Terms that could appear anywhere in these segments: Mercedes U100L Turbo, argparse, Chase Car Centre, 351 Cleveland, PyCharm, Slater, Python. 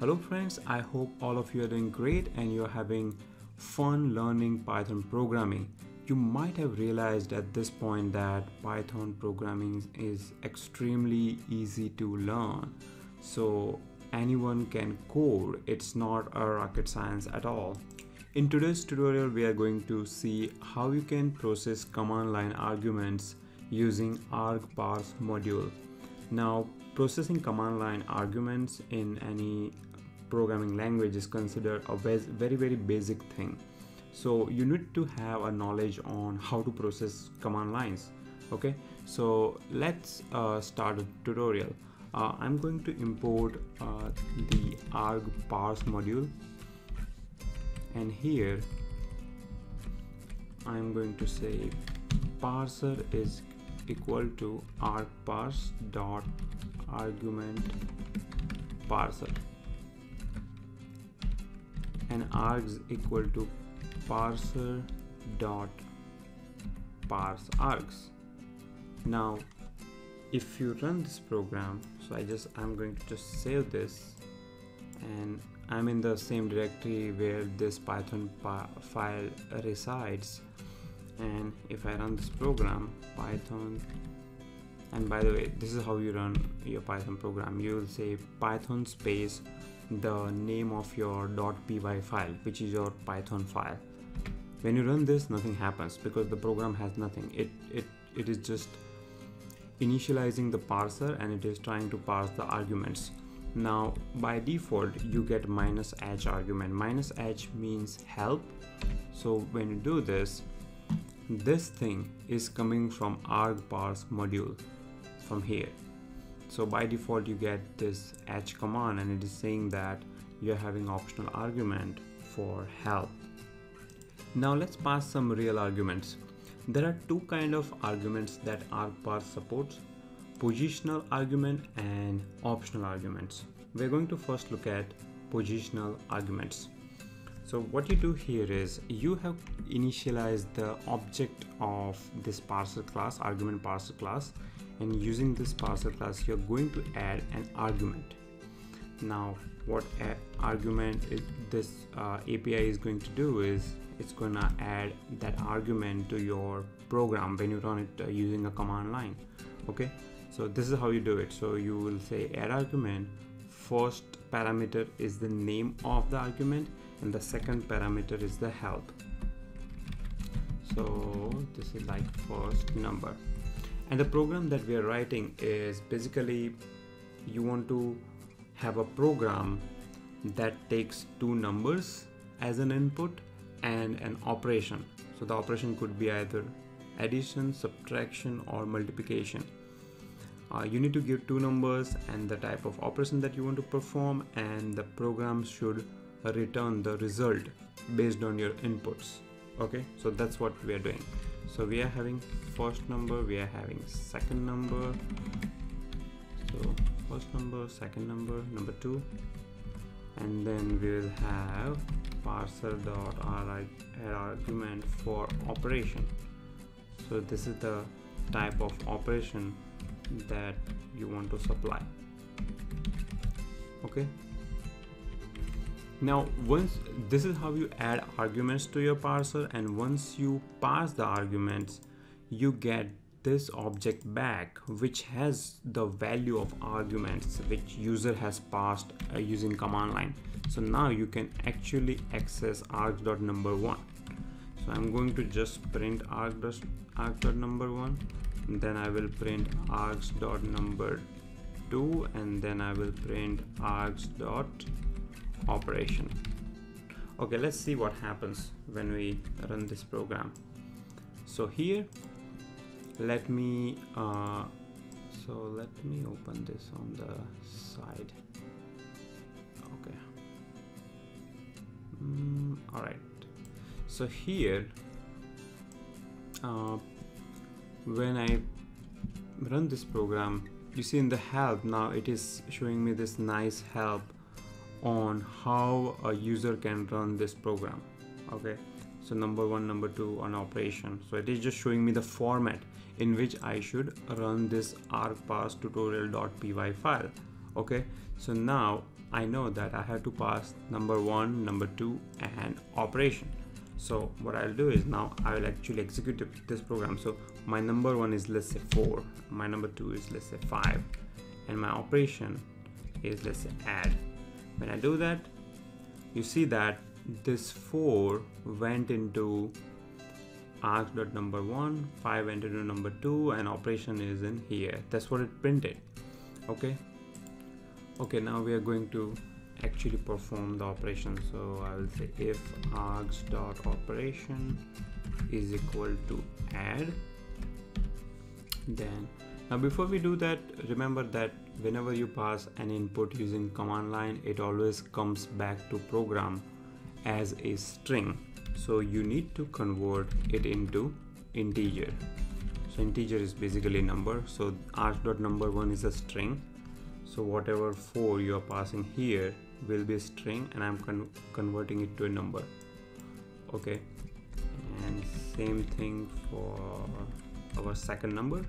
Hello friends, I hope all of you are doing great and you're having fun learning Python programming. You might have realized at this point that Python programming is extremely easy to learn. So anyone can code, it's not a rocket science at all. In today's tutorial, we are going to see how you can process command line arguments using argparse module. Now, processing command line arguments in any programming language is considered a very, very basic thing. So you need to have a knowledge on how to process command lines. Okay, so let's start the tutorial. I'm going to import the argparse module, and here I'm going to say parser is equal to argparse dot argument parser, and args equal to parser dot parse args. Now if you run this program, so I'm going to just save this, and I'm in the same directory where this Python file resides. And if I run this program, Python, and by the way, this is how you run your Python program. You will say Python space the name of your .py file, which is your Python file. When you run this, nothing happens because the program has nothing. It is just initializing the parser, and it is trying to parse the arguments. Now by default you get -h argument. -h means help. So when you do this, this thing is coming from argparse module from here. So by default you get this h command, and it is saying that you're having optional argument for help. Now let's pass some real arguments. There are two kinds of arguments that argparse supports: positional argument and optional arguments. We're going to first look at positional arguments. So what you do here is you have initialized the object of this parser class, argument parser class, and using this parser class you're going to add an argument. Now what argument is this API is going to do is it's going to add that argument to your program when you run it using a command line. Okay, so this is how you do it. So you will say add argument, first parameter is the name of the argument and the second parameter is the help. So this is like first number, and the program that we are writing is basically you want to have a program that takes two numbers as an input and an operation. So the operation could be either addition, subtraction or multiplication. You need to give two numbers and the type of operation that you want to perform, and the program should return the result based on your inputs. Okay, so that's what we are doing. So we are having first number, we are having second number, so first number, second number, number two, and then we will have parser dot argument for operation. So this is the type of operation that you want to supply. Okay, now once this is how you add arguments to your parser, and once you pass the arguments you get this object back which has the value of arguments which user has passed using command line. So now you can actually access arg.number1. So I'm going to just print arg.number1, then I will print args.number2, and then I will print args.operation. Okay, let's see what happens when we run this program. So here let me open this on the side. Okay, all right, so here when I run this program, you see in the help, now it is showing me this nice help on how a user can run this program. Okay, so number one, number two, an operation. So it is just showing me the format in which I should run this argparse tutorial.py file. Okay, so now I know that I have to pass number 1, number 2 and operation. So what I'll do is now I will actually execute this program. So my number 1 is let's say 4, my number 2 is let's say 5, and my operation is let's say add. When I do that, you see that this 4 went into arg.number1, 5 went into number 2, and operation is in here. That's what it printed. Okay, now we are going to actually perform the operation. So I will say if args.operation is equal to add, then now before we do that, remember that whenever you pass an input using command line, it always comes back to program as a string. So you need to convert it into integer. So integer is basically number. So arg.number1 is a string. So whatever 4 you are passing here will be a string, and I'm converting it to a number. Okay, and same thing for our second number.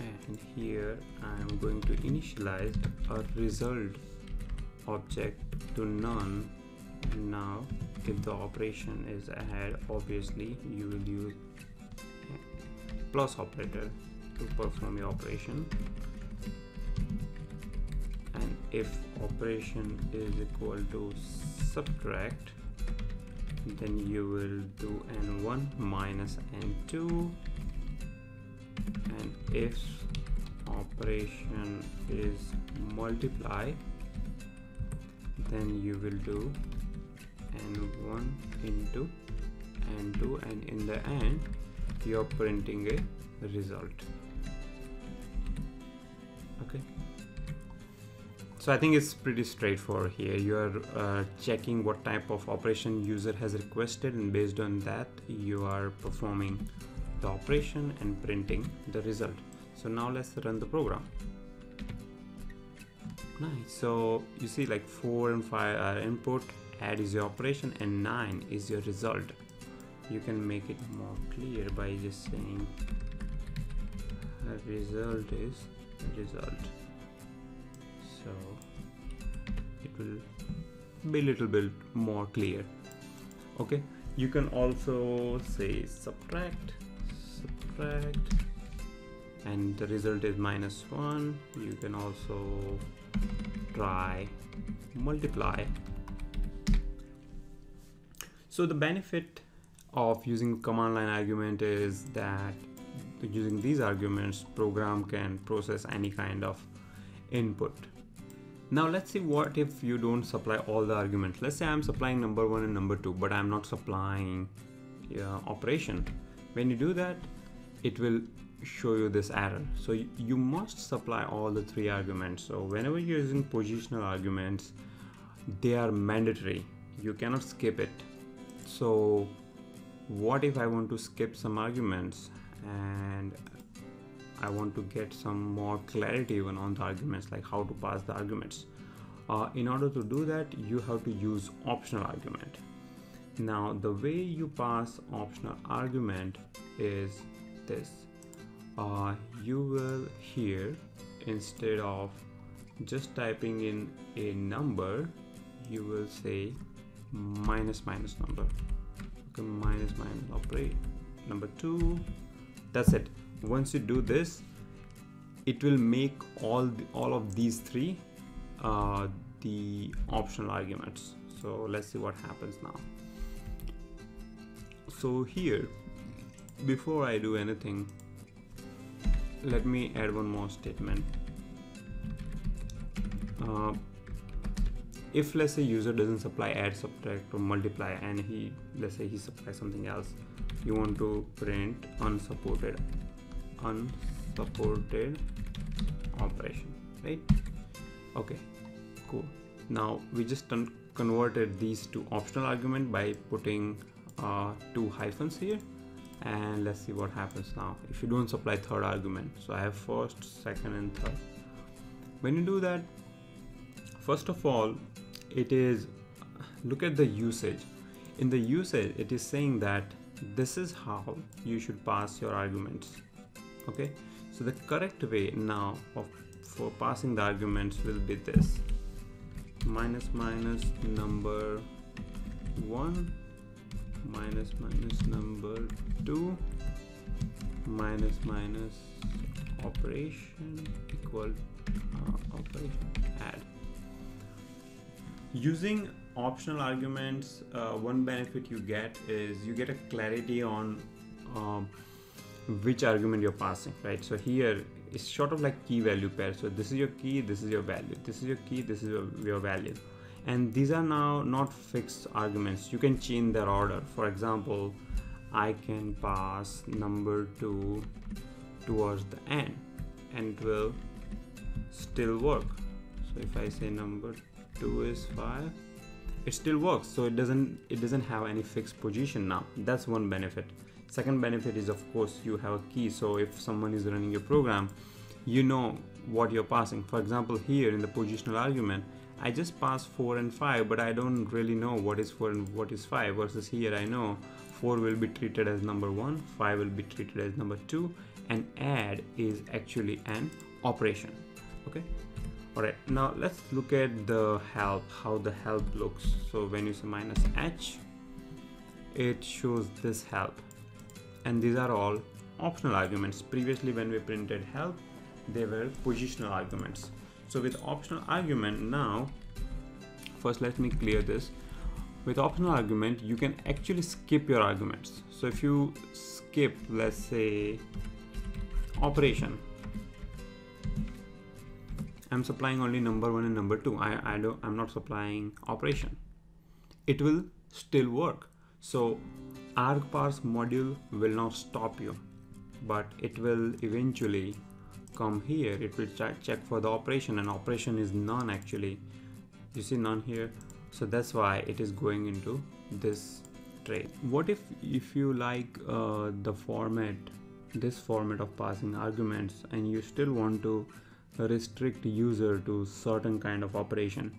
And here I'm going to initialize a result object to none. Now if the operation is add, obviously you will use plus operator to perform your operation, and if operation is equal to subtract, then you will do n1 minus n2, and if operation is multiply, then you will do n1 into n2, and in the end you're printing a result. Okay, so I think it's pretty straightforward here. You are checking what type of operation user has requested, and based on that you are performing the operation and printing the result. So now let's run the program. Nice. So you see like 4 and 5 are input, add is your operation, and 9 is your result. You can make it more clear by just saying result is result. So it will be a little bit more clear. Okay, you can also say subtract, and the result is -1. You can also try multiply. So the benefit of using command line argument is that using these arguments, program can process any kind of input. Now let's see what if you don't supply all the arguments. Let's say I'm supplying number 1 and number 2, but I'm not supplying operation. When you do that, it will show you this error. So you must supply all the 3 arguments. So whenever you're using positional arguments, they are mandatory. You cannot skip it. So what if I want to skip some arguments and I want to get some more clarity even on the arguments, like how to pass the arguments? In order to do that, you have to use optional argument. Now the way you pass optional argument is this. You will here, instead of just typing in a number, you will say minus number. Okay, minus operate number 2. That's it. Once you do this, it will make all of these 3 the optional arguments. So let's see what happens now. So here, before I do anything, let me add one more statement. If let's say user doesn't supply add, subtract or multiply, and let's say he supplies something else, you want to print unsupported operation, right? Okay, cool. Now we just converted these to optional argument by putting 2 hyphens here. And let's see what happens now if you don't supply 3rd argument. So I have 1st, 2nd and 3rd. When you do that, first of all, it is look at the usage. In the usage, it is saying that this is how you should pass your arguments. Okay, so the correct way now of for passing the arguments will be this -number 1 -number 2 minus operation equal operation add. Using optional arguments, one benefit you get is you get a clarity on which argument you're passing, right? So here it's sort of like key value pair. So this is your key, this is your value, this is your key, this is your value, and these are now not fixed arguments. You can change their order. For example, I can pass number 2 towards the end and it will still work. So if I say number 2 is 5, it still works. So it doesn't have any fixed position now. That's one benefit. Second benefit is, of course, you have a key. So if someone is running your program, you know what you're passing. For example, here in the positional argument, I just passed 4 and 5, but I don't really know what is 4 and what is 5, versus here I know 4 will be treated as number 1, 5 will be treated as number 2, and add is actually an operation. Okay, all right, now let's look at the help, how the help looks. So when you say -h, it shows this help, and these are all optional arguments. Previously when we printed help, they were positional arguments. So with optional argument, now first let me clear this. With optional argument, you can actually skip your arguments. So if you skip, let's say, operation, I'm supplying only number 1 and number 2. I'm not supplying operation. It will still work. So argparse module will not stop you, but it will eventually come here. It will check for the operation, and operation is none actually. You see none here. So that's why it is going into this tray. What if you like the format, this format of passing arguments, and you still want to restrict user to certain kind of operation?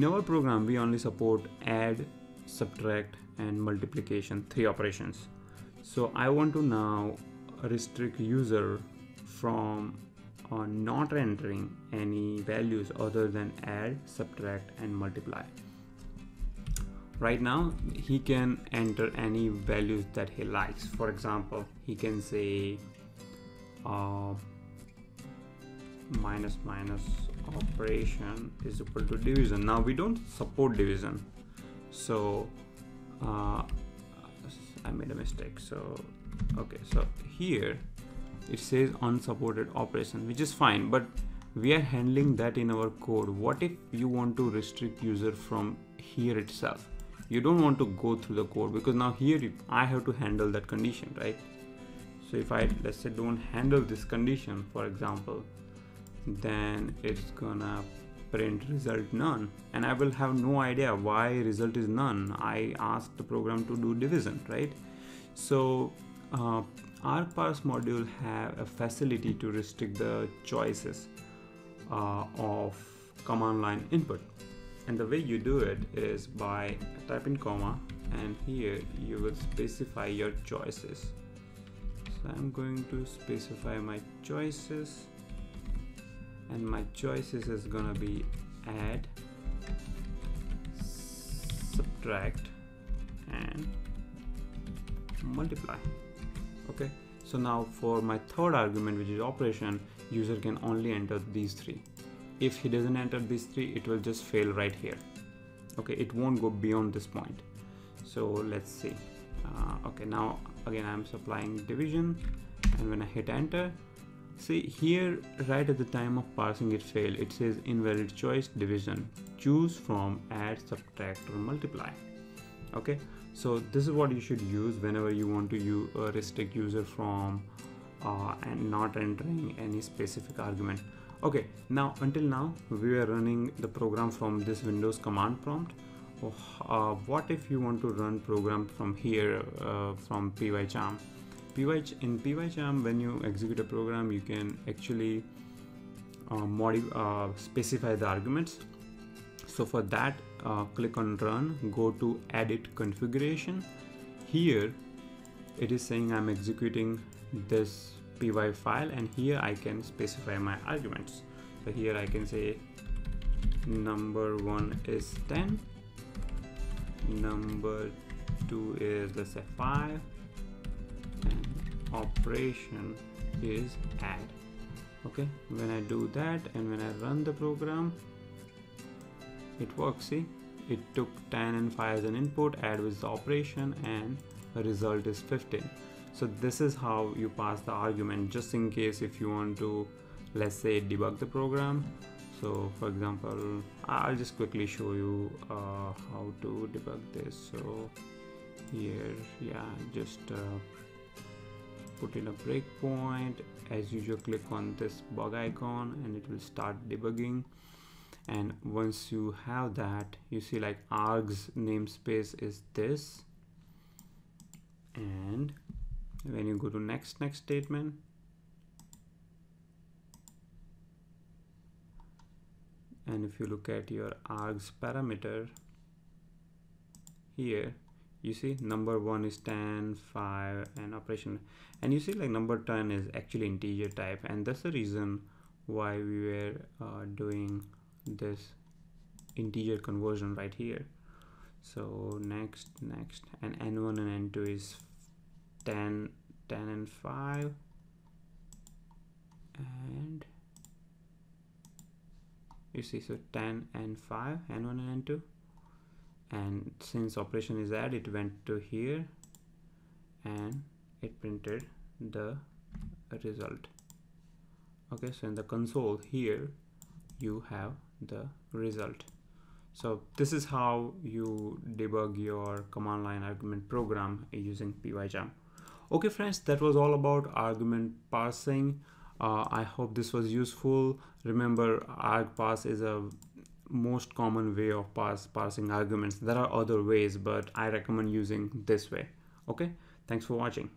In our program, we only support add, subtract, and multiplication, 3 operations. So I want to now restrict user from not entering any values other than add, subtract, and multiply. Right now he can enter any values that he likes. For example, he can say minus operation is equal to division. Now we don't support division, so I made a mistake. So okay, so here it says unsupported operation, which is fine, but we are handling that in our code. What if you want to restrict user from here itself? You don't want to go through the code, because now here I have to handle that condition, right? So if I, let's say, don't handle this condition, for example, then it's gonna print result none, and I will have no idea why result is none. I asked the program to do division, right? So argparse module have a facility to restrict the choices of command line input. And the way you do it is by typing comma, and here you will specify your choices. So I'm going to specify my choices, and my choices is gonna be add, subtract, and multiply. Okay, so now for my third argument, which is operation, user can only enter these 3. If he doesn't enter these 3, it will just fail right here. Okay, it won't go beyond this point. So let's see. Okay, now again I'm supplying division, and when I hit enter, see here right at the time of parsing it failed. It says invalid choice division, choose from add, subtract, or multiply. Okay, so this is what you should use whenever you want to restrict user from and not entering any specific argument. Okay, now until now we are running the program from this Windows command prompt. What if you want to run program from here, from PyCharm? In PyCharm, when you execute a program, you can actually specify the arguments. So for that, click on run, go to edit configuration. Here it is saying I'm executing this py file, and here I can specify my arguments. So So here I can say number 1 is 10, number 2 is, let's say, 5, and operation is add. Okay, when I do that and when I run the program, it works. See, it took 10 and 5 as an input, add with the operation, and the result is 15. So this is how you pass the argument, just in case if you want to, let's say, debug the program. So for example, I'll just quickly show you how to debug this. So here, yeah, just put in a breakpoint. As usual, click on this bug icon and it will start debugging. And once you have that, you see like args namespace is this, and when you go to next statement, and if you look at your args parameter here, you see number 1 is 10, 5, and operation, and you see like number 10 is actually integer type, and that's the reason why we were doing this integer conversion right here. So next, and n1 and n2 is 10 and 5, and you see, so 10 and 5, n1 and n2, and since operation is add, it went to here and it printed the result. Okay, so in the console here you have the result. So this is how you debug your command line argument program using PyCharm. Okay friends, that was all about argument parsing. I hope this was useful. Remember, argparse is a most common way of parsing arguments. There are other ways, but I recommend using this way. Okay, thanks for watching.